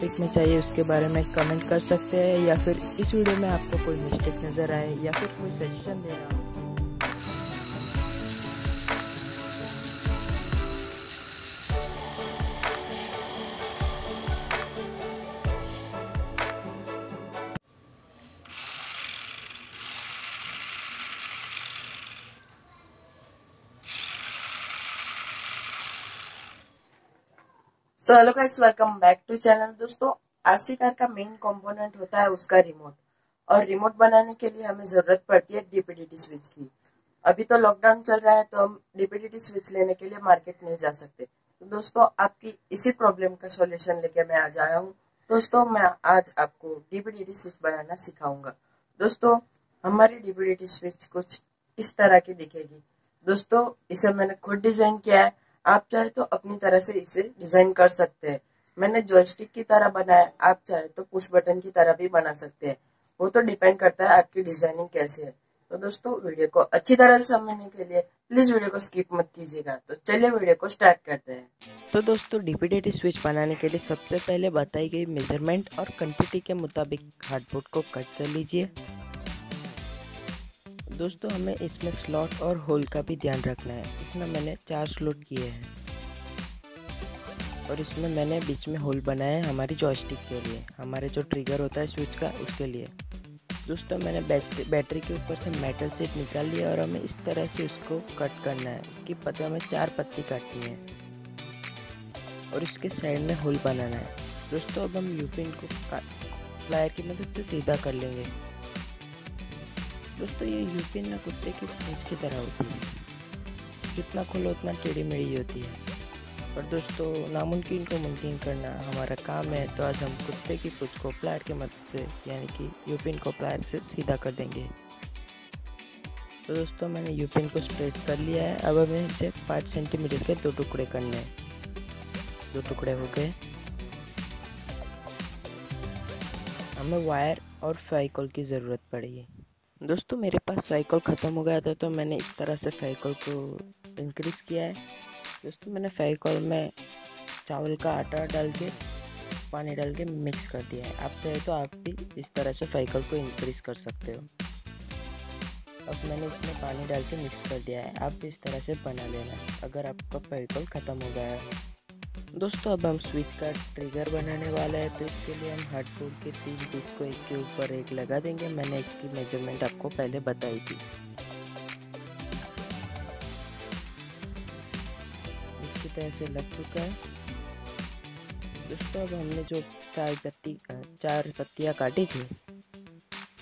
Topic में चाहिए उसके बारे में कमेंट कर सकते हैं, या फिर इस वीडियो में आपको कोई मिस्टेक नज़र आए या फिर कोई सजेशन देना हो। तो hello guys, welcome back to channel. दोस्तों, आरसीकार का मेन कंपोनेंट होता है उसका रिमोट, और रिमोट बनाने के लिए हमें जरूरत पड़ती है डीपीडीटी स्विच की। अभी तो लॉकडाउन चल रहा है, तो हम डीपीडीटी स्विच लेने के लिए मार्केट नहीं जा सकते। तो दोस्तों, आपकी इसी प्रॉब्लम का सॉल्यूशन लेके मैं आज आया हूँ। दोस्तों, मैं आज आपको डीपीडीटी स्विच बनाना सिखाऊंगा। दोस्तों, हमारी डीपीडीटी स्विच कुछ इस तरह की दिखेगी। दोस्तों, इसे मैंने खुद डिजाइन किया है, आप चाहे तो अपनी तरह से इसे डिजाइन कर सकते हैं। मैंने जॉयस्टिक की तरह बनाया, आप चाहे तो पुश बटन की तरह भी बना सकते हैं, वो तो डिपेंड करता है आपकी डिजाइनिंग कैसे है। तो दोस्तों, वीडियो को अच्छी तरह से समझने के लिए प्लीज वीडियो को स्किप मत कीजिएगा। तो चलिए वीडियो को स्टार्ट करते हैं। तो दोस्तों, डीपीडीटी स्विच बनाने के लिए सबसे पहले बताई गई मेजरमेंट और क्वांटिटी के मुताबिक हार्डबोर्ड को कट कर लीजिए। दोस्तों, हमें इसमें स्लॉट और होल का भी ध्यान रखना है। इसमें मैंने 4 स्लॉट किए हैं और इसमें मैंने बीच में होल बनाया है हमारी जॉयस्टिक के लिए, हमारे जो ट्रिगर होता है स्विच का, उसके लिए। दोस्तों, मैंने बैटरी के ऊपर से मेटल शीट निकाल लिया और हमें इस तरह से उसको कट करना है। इसकी पत्तियाँ हमें 4 पत्ती काटनी है और इसके साइड में होल बनाना है। दोस्तों, अब हम यूपिन को प्लायर की मदद से सीधा कर लेंगे। दोस्तों, ये यूपिन ना कुत्ते की पूंछ की तरह होती है, जितना खोलो उतना टेढ़ी मेढ़ी होती है। और दोस्तों, नामुमकिन को मुमकिन करना हमारा काम है। तो आज हम कुत्ते की पूंछ को प्लायर की मदद से, यानी कि यूपिन को प्लायर से सीधा कर देंगे। तो दोस्तों, मैंने यूपिन को स्ट्रेट कर लिया है। अब हमें इसे 5 सेंटीमीटर के 2 टुकड़े करने हैं। 2 टुकड़े हो गए। हमें वायर और फाइकोल की ज़रूरत पड़ेगी। दोस्तों, मेरे पास फाइकोल ख़त्म हो गया था, तो मैंने इस तरह से फाइकोल को इंक्रीज़ किया है। दोस्तों, मैंने फाइकोल में चावल का आटा डाल के, पानी डाल के मिक्स कर दिया है। आप चाहे तो आप भी इस तरह से फाइकोल को इंक्रीज़ कर सकते हो। अब मैंने इसमें पानी डाल के मिक्स कर दिया है, आप भी इस तरह से बना लेना अगर आपका फाइकोल ख़त्म हो गया है। दोस्तों, अब हम स्विच का ट्रिगर बनाने वाला है, तो इसके लिए हम हार्डबोर्ड के 3 डिस्क को एक के ऊपर एक लगा देंगे। मैंने इसकी मेजरमेंट आपको पहले बताई थी। इसकी तरह से लग चुका है। दोस्तों, अब हमने जो 4 पत्तियाँ काटी थी,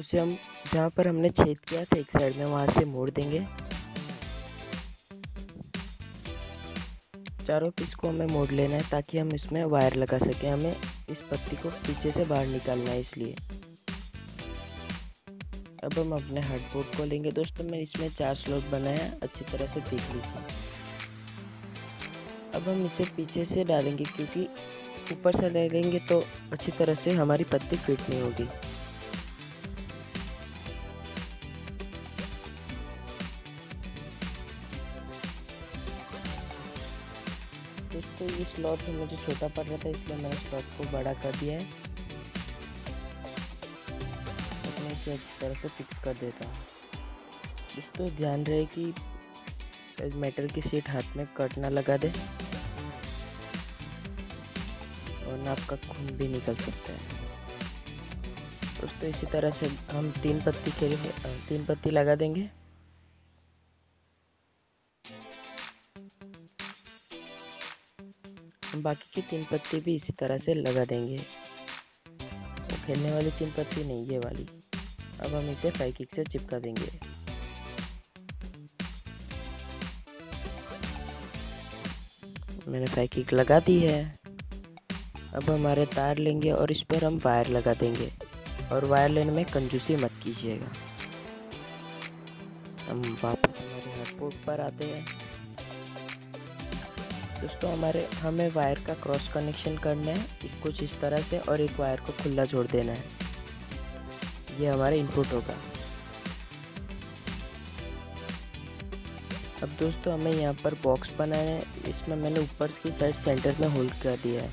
उसे हम जहाँ पर हमने छेद किया था एक साइड में, वहाँ से मोड़ देंगे। चारों पीस को हमें मोड़ लेना है ताकि हम इसमें वायर लगा सकें। हमें इस पत्ती को पीछे से बाहर निकालना है, इसलिए। अब हम अपने हार्डबोर्ड को लेंगे। दोस्तों, मैं इसमें 4 स्लॉट बनाया, अच्छी तरह से देख लीजिए। अब हम इसे पीछे से डालेंगे, क्योंकि ऊपर से डालेंगे तो अच्छी तरह से हमारी पत्ती फिट नहीं होगी। दोस्तों, ये स्लॉट हमें जो छोटा पड़ रहा था, इसलिए मैंने स्लॉट को बड़ा कर दिया है। तो मैं इसे अच्छी तरह से फिक्स कर देता हूँ। दोस्तों, ध्यान रहे कि मेटल की शीट हाथ में कट ना लगा दे, और ना आपका खून भी निकल सकता है। दोस्तों, इसी तरह से हम 3 पत्ती लगा देंगे। बाकी की 3 पत्ती भी इसी तरह से लगा देंगे। तो खेलने वाली 3 पत्ती नहीं, ये वाली। अब हम इसे फाइकिक से चिपका देंगे। मैंने फाइकिक लगा दी है। अब हमारे तार लेंगे और इस पर हम वायर लगा देंगे, और वायर लेने में कंजूसी मत कीजिएगा। हम वापस हमारे हार्डबोर्ड पर आते हैं। दोस्तों, हमें वायर का क्रॉस कनेक्शन करना है, इसको इस तरह से, और एक वायर को खुला छोड़ देना है। ये हमारा इनपुट होगा। अब दोस्तों, हमें यहाँ पर बॉक्स बनाना है। इसमें मैंने ऊपर की साइड सेंटर में होल कर दिया है।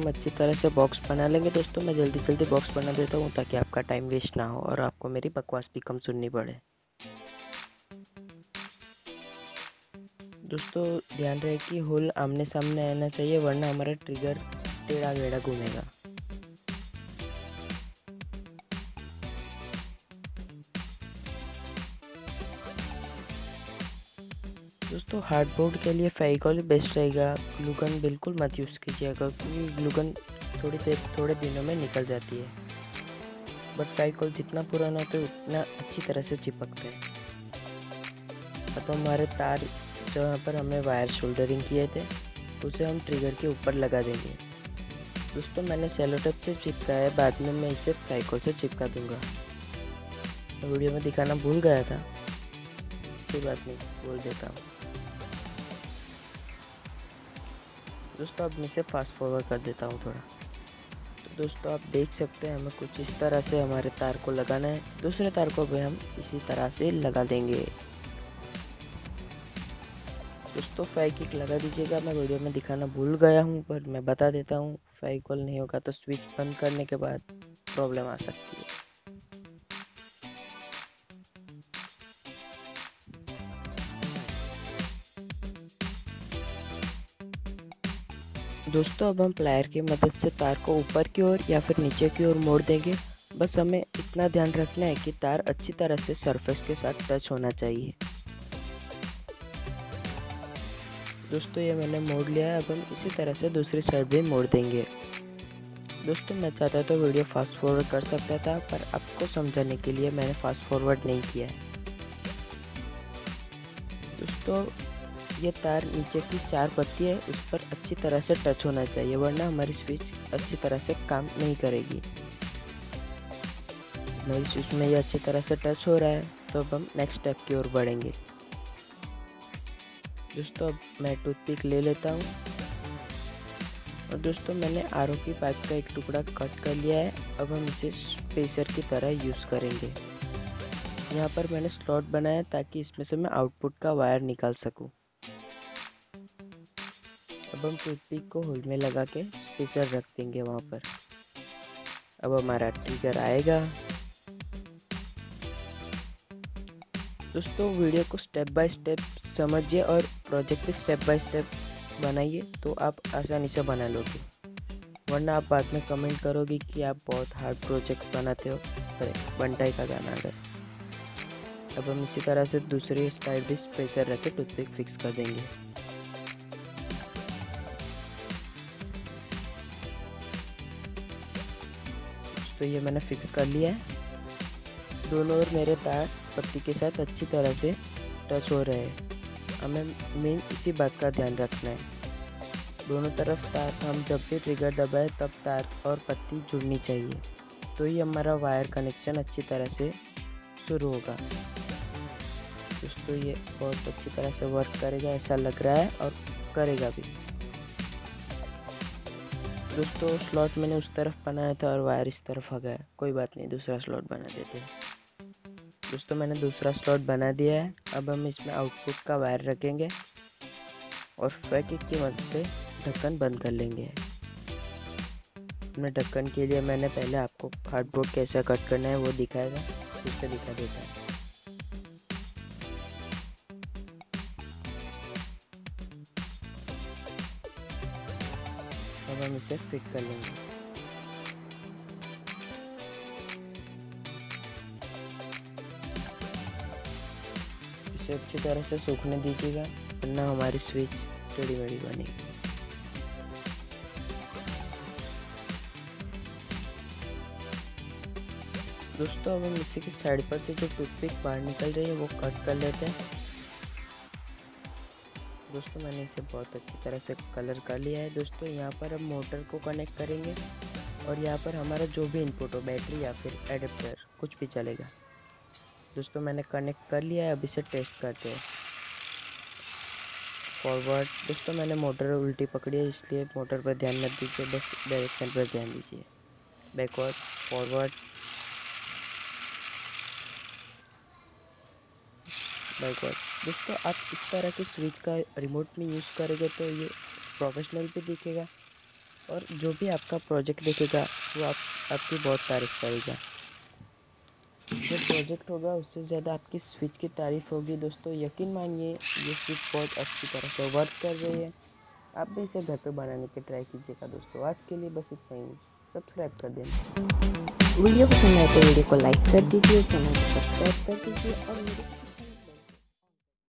हम अच्छी तरह से बॉक्स बना लेंगे दोस्तों। मैं जल्दी जल्दी बॉक्स बना देता हूँ ताकि आपका टाइम वेस्ट ना हो और आपको मेरी बकवास भी कम सुननी पड़े। दोस्तों ध्यान रहे कि होल आमने सामने आना चाहिए वरना हमारा ट्रिगर टेढ़ा मेढ़ा घूमेगा। दोस्तों हार्डबोर्ड के लिए फेविकॉल बेस्ट रहेगा, ग्लूगन बिल्कुल मत यूज़ कीजिएगा क्योंकि ग्लूगन थोड़े दिनों में निकल जाती है, बट फेविकॉल जितना पुराना होता है उतना अच्छी तरह से चिपकता है। अब हमारे तार जहाँ पर हमने वायर शोल्डरिंग किए थे उसे हम ट्रिगर के ऊपर लगा देंगे। दोस्तों मैंने सेलो टेप से चिपकाया है, बाद में मैं इसे फेविकॉल से चिपका दूँगा। वीडियो में दिखाना भूल गया था, कोई बात नहीं, बोल देता हूँ। दोस्तों अब मैं इसे फास्ट फॉरवर्ड कर देता हूँ थोड़ा। तो दोस्तों आप देख सकते हैं हमें कुछ इस तरह से हमारे तार को लगाना है, दूसरे तार को भी हम इसी तरह से लगा देंगे। दोस्तों फाइव किक लगा दीजिएगा, मैं वीडियो में दिखाना भूल गया हूँ पर मैं बता देता हूँ। फाइव कॉल नहीं होगा तो स्विच बंद करने के बाद प्रॉब्लम आ सकती है। दोस्तों अब हम प्लायर की मदद से तार को ऊपर की ओर या फिर नीचे की ओर मोड़ देंगे। बस हमें इतना ध्यान रखना है कि तार अच्छी तरह से सरफेस के साथ टच होना चाहिए। दोस्तों ये मैंने मोड़ लिया है, अब हम इसी तरह से दूसरी साइड भी मोड़ देंगे। दोस्तों मैं चाहता तो वीडियो फास्ट फॉरवर्ड कर सकता था पर आपको समझाने के लिए मैंने फास्ट फॉरवर्ड नहीं किया है। दोस्तों ये तार नीचे की चार पत्ती है, उस पर अच्छी तरह से टच होना चाहिए वरना हमारी स्विच अच्छी तरह से काम नहीं करेगी। मेरी स्विच में ये अच्छी तरह से टच हो रहा है तो अब हम नेक्स्ट स्टेप की ओर बढ़ेंगे। दोस्तों अब मैं टूथपिक ले लेता हूँ और दोस्तों मैंने आरओ की पाइप का एक टुकड़ा कट कर लिया है। अब हम इसे स्पेसर की तरह यूज़ करेंगे। यहाँ पर मैंने स्लॉट बनाया ताकि इसमें से मैं आउटपुट का वायर निकाल सकूँ। अब हम टूथपिक को होल में लगा के स्पेसर रख देंगे वहाँ पर। अब हमारा ट्रिगर आएगा। दोस्तों वीडियो को स्टेप बाय स्टेप समझिए और प्रोजेक्ट भी स्टेप बाय स्टेप बनाइए तो आप आसानी से बना लोगे, वरना आप बाद में कमेंट करोगे कि आप बहुत हार्ड प्रोजेक्ट बनाते हो। बंटाई का गाना है। अब हम इसी तरह से दूसरी साइड भी स्पेसर रख के टूथपिक फिक्स कर देंगे। तो ये मैंने फिक्स कर लिया है, दोनों ओर मेरे तार पत्ती के साथ अच्छी तरह से टच हो रहे हैं। हमें मेन इसी बात का ध्यान रखना है, दोनों तरफ तार हम जब भी ट्रिगर दबाए तब तार और पत्ती जुड़नी चाहिए तो ही हमारा वायर कनेक्शन अच्छी तरह से शुरू होगा। दोस्तों ये बहुत अच्छी तरह से वर्क करेगा ऐसा लग रहा है और करेगा भी। दोस्तों स्लॉट मैंने उस तरफ बनाया था और वायर इस तरफ आ गया, कोई बात नहीं, दूसरा स्लॉट बना देते हैं। दोस्तों मैंने दूसरा स्लॉट बना दिया है, अब हम इसमें आउटपुट का वायर रखेंगे और फैकिक की मदद से ढक्कन बंद कर लेंगे। अपने ढक्कन के लिए मैंने पहले आपको हार्डबोर्ड कैसा कट करना है वो दिखाएगा, फिर से दिखा देता है। अब हम इसे फिट कर लेंगे। इसे अच्छी तरह से सूखने दीजिएगा वरना हमारी स्विच टेढ़ी मेढ़ी बनेगी। दोस्तों अब हम इसी की साइड पर से जो टूथपिक बाहर निकल रही है वो कट कर लेते हैं। दोस्तों मैंने इसे बहुत अच्छी तरह से कलर कर लिया है। दोस्तों यहाँ पर हम मोटर को कनेक्ट करेंगे और यहाँ पर हमारा जो भी इनपुट हो, बैटरी या फिर एडेप्टर, कुछ भी चलेगा। दोस्तों मैंने कनेक्ट कर लिया है, अब इसे टेस्ट करते हैं। फॉरवर्ड। दोस्तों मैंने मोटर उल्टी पकड़ी है इसलिए मोटर पर ध्यान मत दीजिए, बस डायरेक्शन पर ध्यान दीजिए। Backward, forward, backward. दोस्तों आप इस तरह के स्विच का रिमोट में यूज़ करेंगे तो ये प्रोफेशनल भी दिखेगा और जो भी आपका प्रोजेक्ट देखेगा वो आपकी बहुत तारीफ करेगा। जो प्रोजेक्ट होगा उससे ज़्यादा आपकी स्विच की तारीफ होगी। दोस्तों यकीन मानिए ये स्विच बहुत अच्छी तरह से वर्क कर रही है। आप भी इसे घर पे बनाने की ट्राई कीजिएगा। दोस्तों आज के लिए बस इतना ही, सब्सक्राइब कर देना। वीडियो पसंद आए तो वीडियो को लाइक कर दीजिए, चैनल को सब्सक्राइब कर दीजिए और